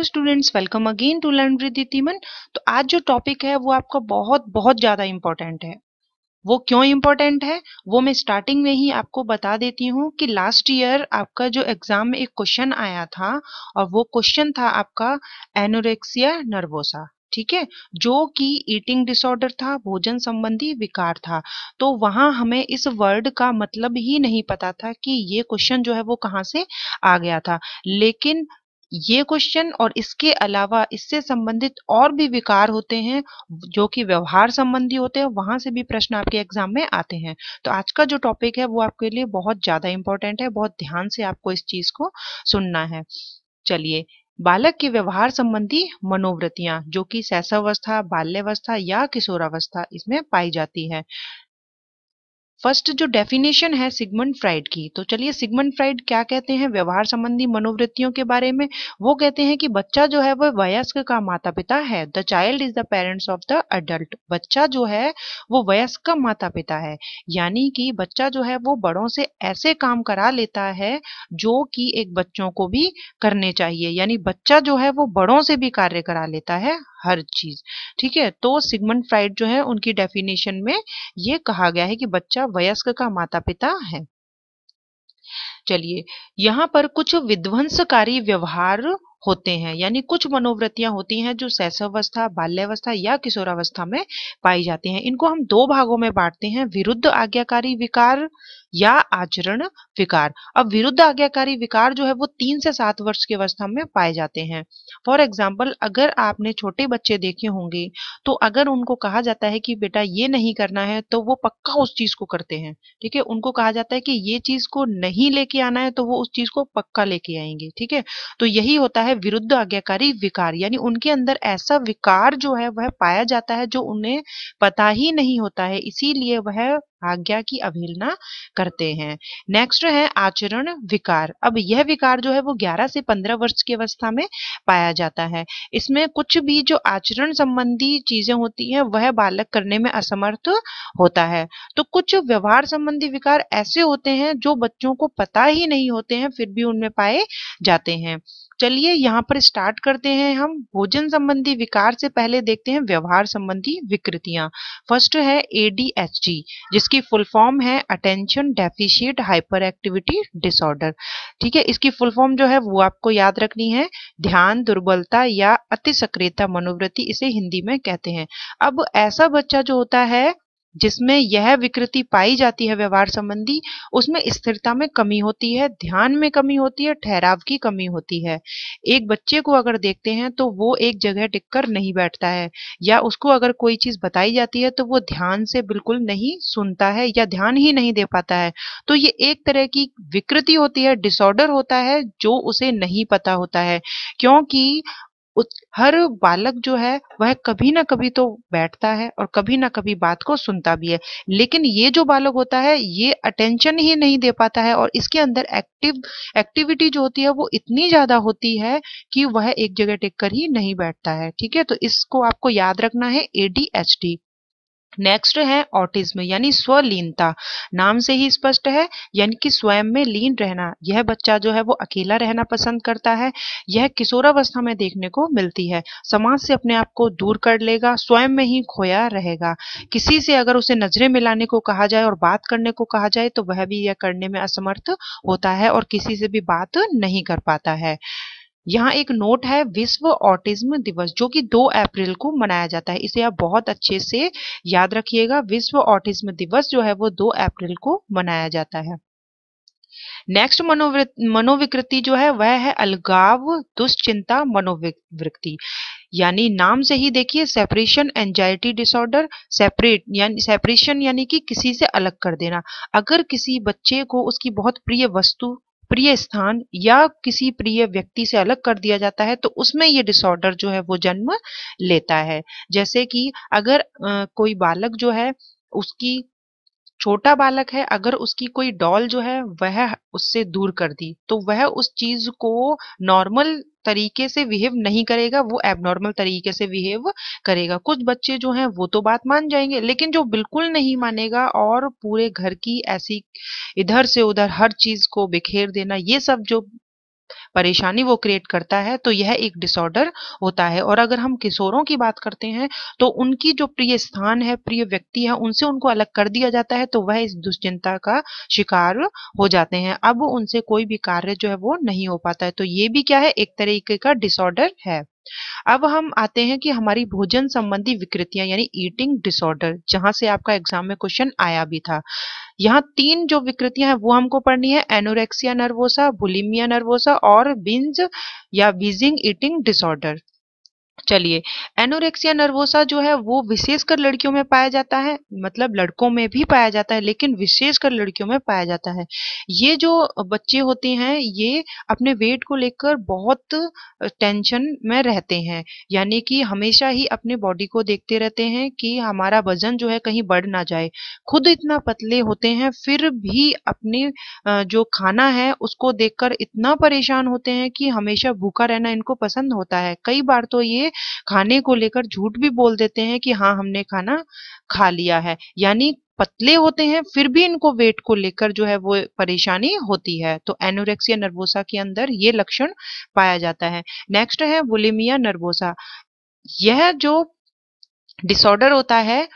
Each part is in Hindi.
Hello students, welcome again to learn with Ditiman. तो आज जो टॉपिक है वो आपका बहुत बहुत ज्यादा इम्पोर्टेंट है। वो क्यों इम्पोर्टेंट है वो मैं स्टार्टिंग में ही आपको बता देती हूँ कि लास्ट ईयर आपका जो एग्जाम में एक क्वेश्चन आया था और वो क्वेश्चन था आपका एनोरेक्सिया नर्वोसा, ठीक है, जो कि ईटिंग डिसऑर्डर था, भोजन संबंधी विकार था। तो वहां हमें इस वर्ड का मतलब ही नहीं पता था कि ये क्वेश्चन जो है वो कहाँ से आ गया था। लेकिन ये क्वेश्चन और इसके अलावा इससे संबंधित और भी विकार होते हैं जो कि व्यवहार संबंधी होते हैं, वहां से भी प्रश्न आपके एग्जाम में आते हैं। तो आज का जो टॉपिक है वो आपके लिए बहुत ज्यादा इंपॉर्टेंट है, बहुत ध्यान से आपको इस चीज को सुनना है। चलिए, बालक के व्यवहार संबंधी मनोवृत्तियां जो कि शैशवावस्था, बाल्यावस्था या किशोरावस्था इसमें पाई जाती है। फर्स्ट जो डेफिनेशन है सिगमंड फ्राइड की, तो चलिए सिगमंड फ्राइड क्या कहते हैं व्यवहार संबंधी मनोवृत्तियों के बारे में। वो कहते हैं कि बच्चा जो है वह वयस्क का माता पिता है। The child is the parents of the adult. बच्चा जो है वो वयस्क का माता पिता है, यानी कि बच्चा जो है वो बड़ों से ऐसे काम करा लेता है जो कि एक बच्चों को भी करने चाहिए, यानी बच्चा जो है वो बड़ों से भी कार्य करा लेता है हर चीज, ठीक है। तो सिगमंड फ्राइड जो है उनकी डेफिनेशन में ये कहा गया है कि बच्चा वयस्क का माता पिता है। चलिए, यहाँ पर कुछ विध्वंसकारी व्यवहार होते हैं, यानी कुछ मनोवृत्तियां होती हैं जो शैशवावस्था, बाल्यावस्था या किशोरावस्था में पाई जाती हैं। इनको हम दो भागों में बांटते हैं, विरुद्ध आज्ञाकारी विकार या आचरण विकार। अब विरुद्ध आज्ञाकारी विकार जो है वो 3 से 7 वर्ष की अवस्था में पाए जाते हैं। फॉर एग्जाम्पल, अगर आपने छोटे बच्चे देखे होंगे तो अगर उनको कहा जाता है कि बेटा ये नहीं करना है तो वो पक्का उस चीज को करते हैं, ठीक है। उनको कहा जाता है कि ये चीज को नहीं लेके आना है तो वो उस चीज को पक्का लेके आएंगे, ठीक है। तो यही होता है विरुद्ध आज्ञाकारी विकार, यानी उनके अंदर ऐसा विकार जो है वह पाया जाता है जो उन्हें पता ही नहीं होता है, इसीलिए वह आज्ञा की अवहेलना करते हैं। नेक्स्ट है आचरण विकार। अब यह विकार जो है वो 11 से 15 वर्ष की अवस्था में पाया जाता है। इसमें कुछ भी जो आचरण संबंधी चीजें होती हैं वह बालक करने में असमर्थ होता है। तो कुछ व्यवहार संबंधी विकार ऐसे होते हैं जो बच्चों को पता ही नहीं होते हैं फिर भी उनमें पाए जाते हैं। चलिए, यहाँ पर स्टार्ट करते हैं हम भोजन संबंधी विकार से पहले देखते हैं व्यवहार संबंधी विकृतियां। फर्स्ट है ADHD, जिसकी फुल फॉर्म है attention deficit hyper activity disorder, ठीक है। इसकी फुल फॉर्म जो है वो आपको याद रखनी है, ध्यान दुर्बलता या अति सक्रियता मनोवृत्ति इसे हिंदी में कहते हैं। अब ऐसा बच्चा जो होता है जिसमें यह विकृति पाई जाती है व्यवहार संबंधी, उसमें स्थिरता में कमी होती है, ध्यान में कमी होती है, ठहराव की कमी होती है। एक बच्चे को अगर देखते हैं तो वो एक जगह टिककर नहीं बैठता है, या उसको अगर कोई चीज बताई जाती है तो वो ध्यान से बिल्कुल नहीं सुनता है या ध्यान ही नहीं दे पाता है। तो ये एक तरह की विकृति होती है, डिसऑर्डर होता है जो उसे नहीं पता होता है, क्योंकि हर बालक जो है वह कभी ना कभी तो बैठता है और कभी ना कभी बात को सुनता भी है, लेकिन ये जो बालक होता है ये अटेंशन ही नहीं दे पाता है और इसके अंदर एक्टिविटी जो होती है वो इतनी ज्यादा होती है कि वह एक जगह टिक कर ही नहीं बैठता है, ठीक है। तो इसको आपको याद रखना है, ADHD। नेक्स्ट है ऑटिज्म, यानी स्वलीनता। नाम से ही स्पष्ट है, यानी कि स्वयं में लीन रहना। यह बच्चा जो है वो अकेला रहना पसंद करता है। यह किशोरावस्था में देखने को मिलती है। समाज से अपने आप को दूर कर लेगा, स्वयं में ही खोया रहेगा। किसी से अगर उसे नजरें मिलाने को कहा जाए और बात करने को कहा जाए तो वह भी यह करने में असमर्थ होता है और किसी से भी बात नहीं कर पाता है। यहाँ एक नोट है, विश्व ऑटिज्म दिवस जो कि 2 अप्रैल को मनाया जाता है, इसे आप बहुत अच्छे से याद रखिएगा। विश्व ऑटिज्म दिवस जो है वो 2 अप्रैल को मनाया जाता है। नेक्स्ट मनोविकृति जो है वह है अलगाव दुश्चिंता मनोविकृति, यानी नाम से ही देखिए सेपरेशन एंजाइटी डिसऑर्डर। सेपरेशन यानी कि किसी से अलग कर देना। अगर किसी बच्चे को उसकी बहुत प्रिय वस्तु, प्रिय स्थान या किसी प्रिय व्यक्ति से अलग कर दिया जाता है तो उसमें ये डिसऑर्डर जो है वो जन्म लेता है। जैसे कि अगर कोई बालक जो है, उसकी छोटा बालक है, अगर उसकी कोई डॉल जो है वह उससे दूर कर दी तो वह उस चीज को नॉर्मल तरीके से बिहेव नहीं करेगा, वो एबनॉर्मल तरीके से बिहेव करेगा। कुछ बच्चे जो हैं वो तो बात मान जाएंगे, लेकिन जो बिल्कुल नहीं मानेगा और पूरे घर की ऐसी इधर से उधर हर चीज को बिखेर देना, ये सब जो परेशानी वो क्रिएट करता है, तो यह एक डिसऑर्डर होता है। और अगर हम किशोरों की बात करते हैं तो उनकी जो प्रिय स्थान है, प्रिय व्यक्ति है, उनसे उनको अलग कर दिया जाता है तो वह इस दुश्चिंता का शिकार हो जाते हैं। अब उनसे कोई भी कार्य जो है वो नहीं हो पाता है। तो ये भी क्या है, एक तरीके का डिसऑर्डर है। अब हम आते हैं कि हमारी भोजन संबंधी विकृतियां यानी ईटिंग डिसऑर्डर, जहां से आपका एग्जाम में क्वेश्चन आया भी था। यहाँ तीन जो विकृतियां हैं वो हमको पढ़नी है, एनोरेक्सिया नर्वोसा, बुलिमिया नर्वोसा और बिंज या बीजिंग ईटिंग डिसऑर्डर। चलिए, एनोरेक्सिया नर्वोसा जो है वो विशेषकर लड़कियों में पाया जाता है, मतलब लड़कों में भी पाया जाता है लेकिन विशेषकर लड़कियों में पाया जाता है। ये जो बच्चे होते हैं ये अपने वेट को लेकर बहुत टेंशन में रहते हैं, यानी कि हमेशा ही अपने बॉडी को देखते रहते हैं कि हमारा वजन जो है कहीं बढ़ ना जाए। खुद इतना पतले होते हैं फिर भी अपने जो खाना है उसको देखकर इतना परेशान होते हैं कि हमेशा भूखा रहना इनको पसंद होता है। कई बार तो ये खाने को लेकर झूठ भी बोल देते हैं कि हाँ हमने खाना खा लिया है, यानी पतले होते हैं फिर भी इनको वेट को लेकर जो है वो परेशानी होती है। तो एनोरेक्सिया नर्वोसा के अंदर ये लक्षण पाया जाता है। नेक्स्ट है बुलिमिया नर्वोसा। यह जो डिसऑर्डर होता है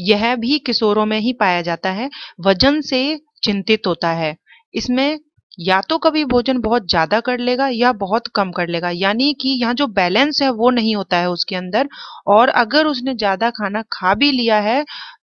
यह भी किशोरों में ही पाया जाता है। वजन से चिंतित होता है, इसमें या तो कभी भोजन बहुत ज्यादा कर लेगा या बहुत कम कर लेगा, यानी कि यहाँ जो बैलेंस है वो नहीं होता है उसके अंदर। और अगर उसने ज्यादा खाना खा भी लिया है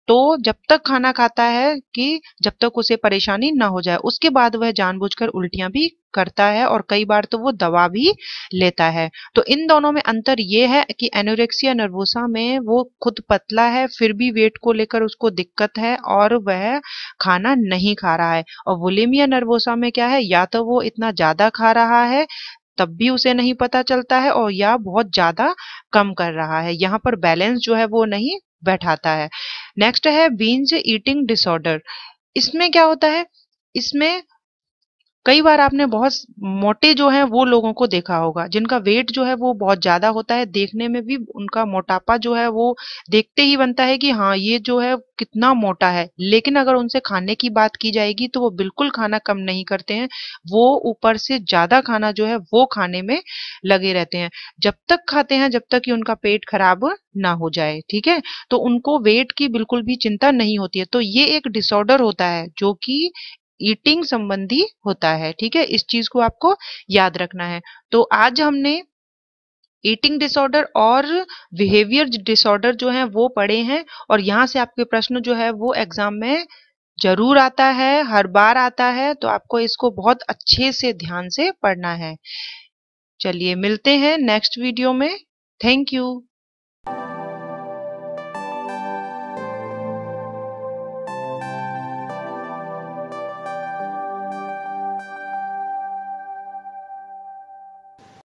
तो जब तक खाना खाता है कि जब तक उसे परेशानी ना हो जाए, उसके बाद वह जानबूझकर उल्टियां भी करता है और कई बार तो वो दवा भी लेता है। तो इन दोनों में अंतर ये है कि एनोरेक्सिया नर्वोसा में वो खुद पतला है फिर भी वेट को लेकर उसको दिक्कत है और वह खाना नहीं खा रहा है। और बुलिमिया नर्वोसा में क्या है, या तो वो इतना ज्यादा खा रहा है तब भी उसे नहीं पता चलता है और या बहुत ज्यादा कम कर रहा है, यहाँ पर बैलेंस जो है वो नहीं बैठाता है। नेक्स्ट है बिंज ईटिंग डिसऑर्डर। इसमें क्या होता है, इसमें कई बार आपने बहुत मोटे जो है वो लोगों को देखा होगा जिनका वेट जो है वो बहुत ज्यादा होता है, देखने में भी उनका मोटापा जो है वो देखते ही बनता है कि हाँ ये जो है कितना मोटा है, लेकिन अगर उनसे खाने की बात की जाएगी तो वो बिल्कुल खाना कम नहीं करते हैं, वो ऊपर से ज्यादा खाना जो है वो खाने में लगे रहते हैं, जब तक खाते हैं जब तक कि उनका पेट खराब ना हो जाए। ठीक है, तो उनको वेट की बिल्कुल भी चिंता नहीं होती है। तो ये एक डिसऑर्डर होता है जो कि ईटिंग संबंधी होता है। ठीक है, इस चीज को आपको याद रखना है। तो आज हमने ईटिंग डिसऑर्डर और बिहेवियर डिसऑर्डर जो है वो पढ़े हैं और यहाँ से आपके प्रश्न जो है वो एग्जाम में जरूर आता है, हर बार आता है, तो आपको इसको बहुत अच्छे से ध्यान से पढ़ना है। चलिए मिलते हैं नेक्स्ट वीडियो में। Thank you.